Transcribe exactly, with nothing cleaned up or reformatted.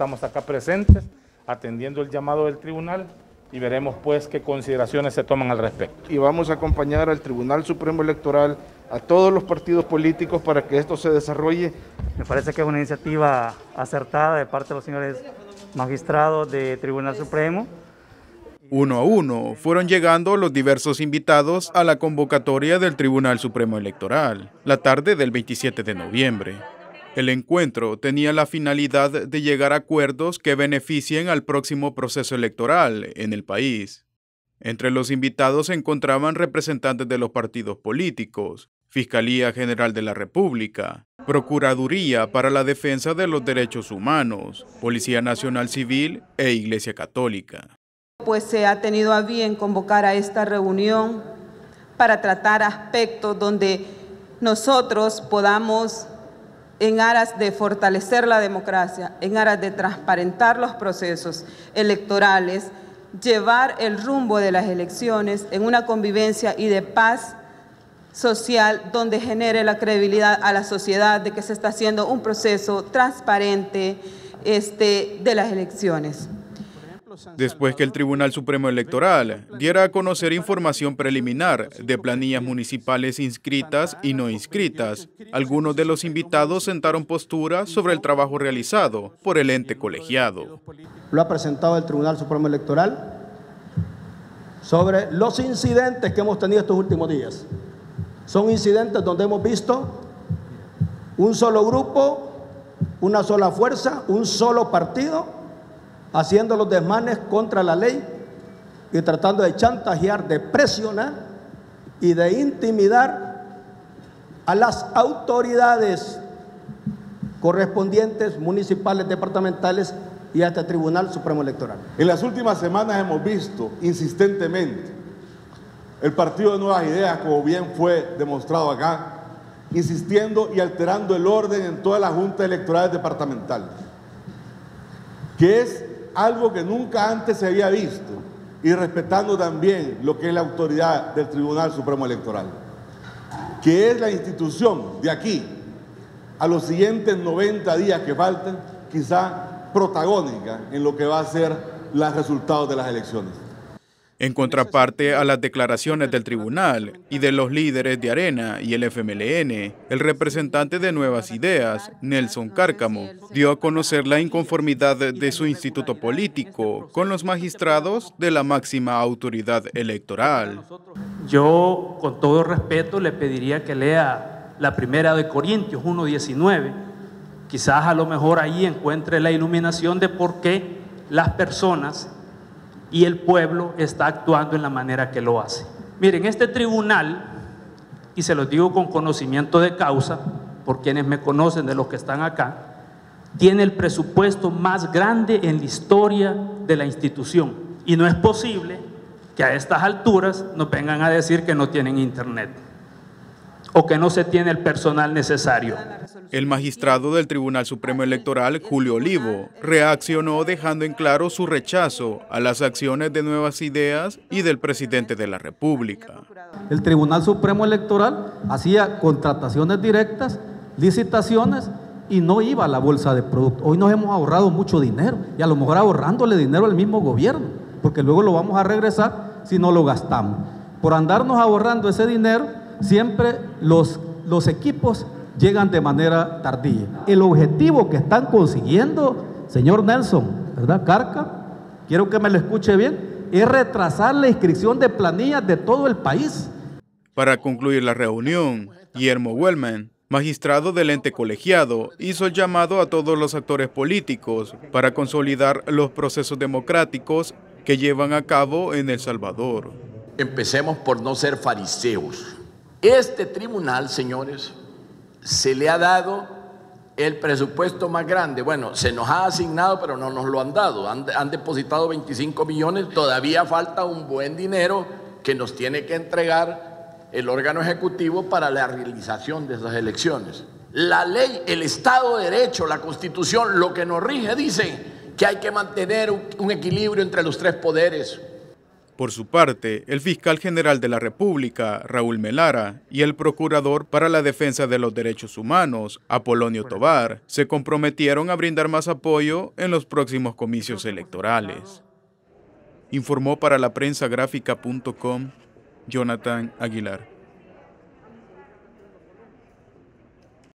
estamos acá presentes atendiendo el llamado del tribunal y veremos pues qué consideraciones se toman al respecto. Y vamos a acompañar al Tribunal Supremo Electoral, a todos los partidos políticos para que esto se desarrolle. Me parece que es una iniciativa acertada de parte de los señores magistrados de Tribunal Supremo. Uno a uno fueron llegando los diversos invitados a la convocatoria del Tribunal Supremo Electoral, la tarde del veintisiete de noviembre. El encuentro tenía la finalidad de llegar a acuerdos que beneficien al próximo proceso electoral en el país. Entre los invitados se encontraban representantes de los partidos políticos, Fiscalía General de la República, Procuraduría para la Defensa de los Derechos Humanos, Policía Nacional Civil e Iglesia Católica. Pues se ha tenido a bien convocar a esta reunión para tratar aspectos donde nosotros podamos, en aras de fortalecer la democracia, en aras de transparentar los procesos electorales, llevar el rumbo de las elecciones en una convivencia y de paz social donde genere la credibilidad a la sociedad de que se está haciendo un proceso transparente este, de las elecciones. Después que el Tribunal Supremo Electoral diera a conocer información preliminar de planillas municipales inscritas y no inscritas, algunos de los invitados sentaron postura sobre el trabajo realizado por el ente colegiado. Lo ha presentado el Tribunal Supremo Electoral sobre los incidentes que hemos tenido estos últimos días. Son incidentes donde hemos visto un solo grupo, una sola fuerza, un solo partido, haciendo los desmanes contra la ley y tratando de chantajear, de presionar y de intimidar a las autoridades correspondientes, municipales, departamentales y hasta el Tribunal Supremo Electoral. En las últimas semanas hemos visto insistentemente el partido de Nuevas Ideas, como bien fue demostrado acá, insistiendo y alterando el orden en todas las juntas electorales departamentales, que es algo que nunca antes se había visto, y respetando también lo que es la autoridad del Tribunal Supremo Electoral, que es la institución de aquí a los siguientes noventa días que faltan, quizá protagónica en lo que va a ser los resultados de las elecciones. En contraparte a las declaraciones del tribunal y de los líderes de ARENA y el F M L N, el representante de Nuevas Ideas, Nelson Cárcamo, dio a conocer la inconformidad de su instituto político con los magistrados de la máxima autoridad electoral. Yo, con todo respeto, le pediría que lea la primera de Corintios uno diecinueve. Quizás a lo mejor ahí encuentre la iluminación de por qué las personas y el pueblo está actuando en la manera que lo hace. Miren, este tribunal, y se los digo con conocimiento de causa, por quienes me conocen de los que están acá, tiene el presupuesto más grande en la historia de la institución. Y no es posible que a estas alturas nos vengan a decir que no tienen internet o que no se tiene el personal necesario. El magistrado del Tribunal Supremo Electoral, Julio Olivo, reaccionó dejando en claro su rechazo a las acciones de Nuevas Ideas y del presidente de la República. El Tribunal Supremo Electoral hacía contrataciones directas, licitaciones y no iba a la bolsa de productos. Hoy nos hemos ahorrado mucho dinero y a lo mejor ahorrándole dinero al mismo gobierno, porque luego lo vamos a regresar si no lo gastamos. Por andarnos ahorrando ese dinero, siempre los, los equipos llegan de manera tardía. El objetivo que están consiguiendo, señor Nelson, ¿verdad, Carca? Quiero que me lo escuche bien, es retrasar la inscripción de planillas de todo el país. Para concluir la reunión, Guillermo Wellman, magistrado del ente colegiado, hizo el llamado a todos los actores políticos para consolidar los procesos democráticos que llevan a cabo en El Salvador. Empecemos por no ser fariseos. Este tribunal, señores, se le ha dado el presupuesto más grande. Bueno, se nos ha asignado, pero no nos lo han dado. Han, han depositado veinticinco millones. Todavía falta un buen dinero que nos tiene que entregar el órgano ejecutivo para la realización de esas elecciones. La ley, el Estado de Derecho, la Constitución, lo que nos rige, dice que hay que mantener un, un equilibrio entre los tres poderes. Por su parte, el fiscal general de la República, Raúl Melara, y el procurador para la Defensa de los Derechos Humanos, Apolonio Tobar, se comprometieron a brindar más apoyo en los próximos comicios electorales. Informó para la prensa gráfica punto com, Jonathan Aguilar.